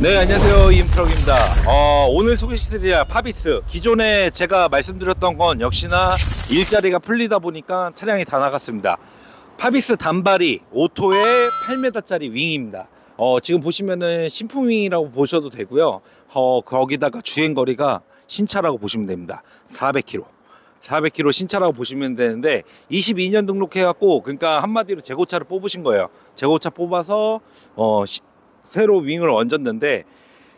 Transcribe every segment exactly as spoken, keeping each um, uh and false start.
네, 안녕하세요. 이음트럭입니다. 어, 오늘 소개시켜드릴 파비스. 기존에 제가 말씀드렸던 건 역시나 일자리가 풀리다 보니까 차량이 다 나갔습니다. 파비스 단발이 오토의 팔 미터짜리 윙입니다. 어, 지금 보시면은 신품 윙이라고 보셔도 되고요. 어, 거기다가 주행거리가 신차라고 보시면 됩니다. 사백 킬로미터. 사백 킬로미터 신차라고 보시면 되는데 이십이 년 등록해갖고, 그러니까 한마디로 재고차를 뽑으신 거예요. 재고차 뽑아서 어, 시, 새로 윙을 얹었는데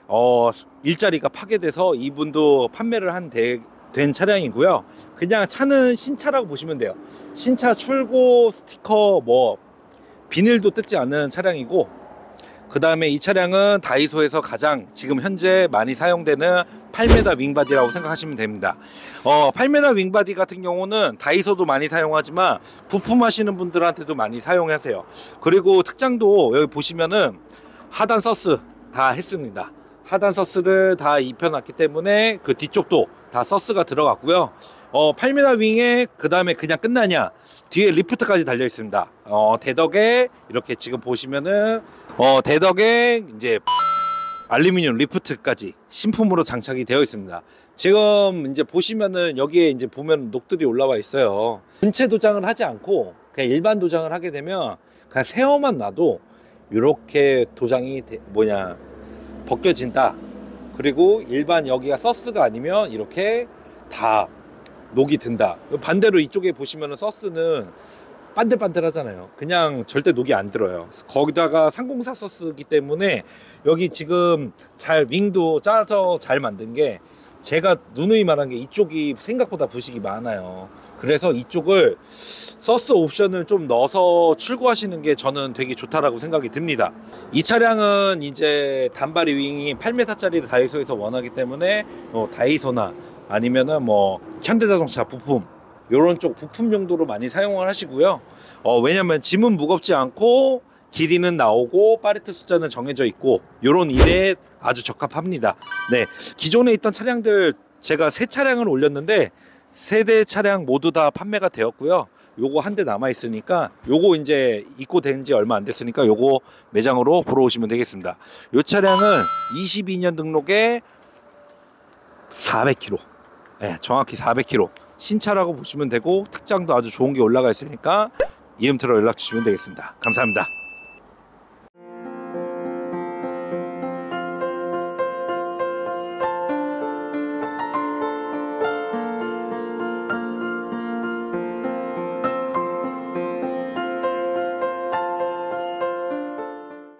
어, 일자리가 파괴돼서 이분도 판매를 한 대, 된 차량이고요. 그냥 차는 신차라고 보시면 돼요. 신차 출고 스티커 뭐 비닐도 뜯지 않은 차량이고, 그 다음에 이 차량은 다이소에서 가장 지금 현재 많이 사용되는 팔 미터 윙바디라고 생각하시면 됩니다. 어, 팔 미터 윙바디 같은 경우는 다이소도 많이 사용하지만 부품하시는 분들한테도 많이 사용하세요. 그리고 특장도 여기 보시면은 하단 서스 다 했습니다. 하단 서스를 다 입혀놨기 때문에 그 뒤쪽도 다 서스가 들어갔고요. 어, 팔 미터 윙에 그 다음에 그냥 끝나냐, 뒤에 리프트까지 달려 있습니다. 어, 대덕에 이렇게 지금 보시면은 어, 대덕에 이제 알루미늄 리프트까지 신품으로 장착이 되어 있습니다. 지금 이제 보시면은 여기에 이제 보면 녹들이 올라와 있어요. 전체 도장을 하지 않고 그냥 일반 도장을 하게 되면 그냥 세어만 놔도 이렇게 도장이 되, 뭐냐 벗겨진다. 그리고 일반 여기가 서스가 아니면 이렇게 다 녹이 든다. 반대로 이쪽에 보시면 서스는 반들반들 하잖아요. 그냥 절대 녹이 안 들어요. 거기다가 삼공사 서스이기 때문에 여기 지금 잘 윙도 짜서 잘 만든 게, 제가 누누이 말한 게 이쪽이 생각보다 부식이 많아요. 그래서 이쪽을 서스 옵션을 좀 넣어서 출고하시는 게 저는 되게 좋다라고 생각이 듭니다. 이 차량은 이제 단발이 윙이 팔 미터짜리를 다이소에서 원하기 때문에 어, 다이소나 아니면은 뭐 현대자동차 부품 요런 쪽 부품 용도로 많이 사용을 하시고요. 어, 왜냐면 짐은 무겁지 않고 길이는 나오고 파리트 숫자는 정해져 있고 요런 일에 아주 적합합니다. 네, 기존에 있던 차량들 제가 세 차량을 올렸는데 세 대 차량 모두 다 판매가 되었고요. 요거 한 대 남아 있으니까 요거 이제 입고된 지 얼마 안 됐으니까 요거 매장으로 보러 오시면 되겠습니다. 요 차량은 이십이 년 등록에 사백 킬로미터, 네, 정확히 사백 킬로미터 신차라고 보시면 되고 특장도 아주 좋은 게 올라가 있으니까 이음트럭 연락 주시면 되겠습니다. 감사합니다.